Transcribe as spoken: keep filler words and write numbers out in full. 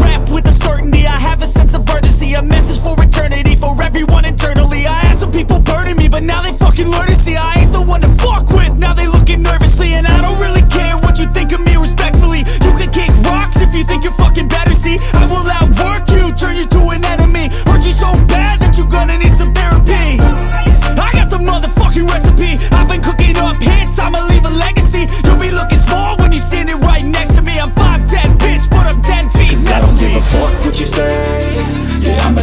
rap with a certainty, I have a sense of urgency, a message for eternity, for everyone internally. I had some people burning me, but now they fucking learn to see I ain't the one to fuck with, now they looking nervously. And I don't really care what you think of me, respectfully. You can kick rocks if you think you're fucking better, see I will outwork you, turn you to an enemy. Hurt you so bad that you're gonna need some therapy. I got the motherfucking recipe, I've been cooking up hits, I'ma leave a legacy. You'll be looking small when you're standing right next to me. I'm five ten, bitch, but I'm ten feet next to me. I don't give a fuck what you say, yeah, I'ma